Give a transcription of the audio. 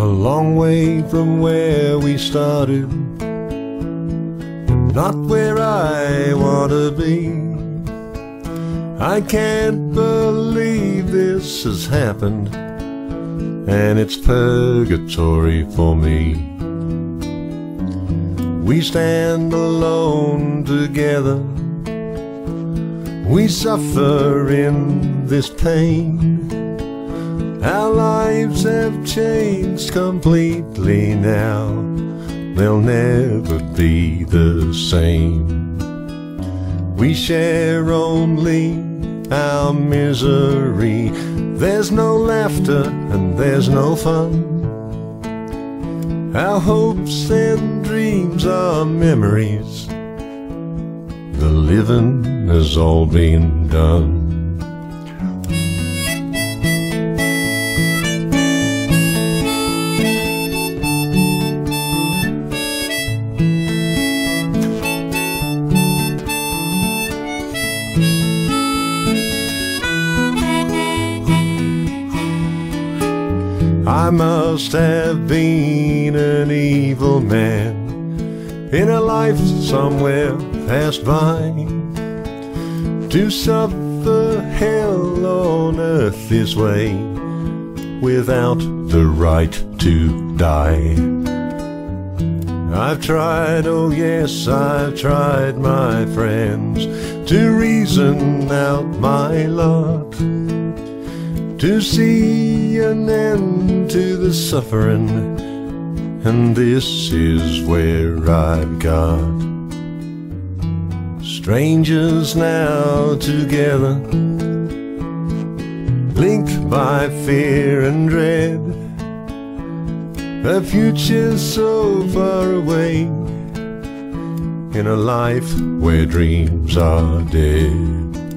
A long way from where we started, not where I want to be. I can't believe this has happened, and it's purgatory for me. We stand alone together, we suffer in this pain. Our lives have changed completely now, they'll never be the same. We share only our misery, there's no laughter and there's no fun. Our hopes and dreams are memories, the living has all been done. I must have been an evil man in a life somewhere passed by, to suffer hell on earth this way without the right to die. I've tried, oh yes, I've tried, my friends, to reason out my lot, to see an end to the suffering, and this is where I've got. Strangers now together, linked by fear and dread, a future so far away, in a life where dreams are dead.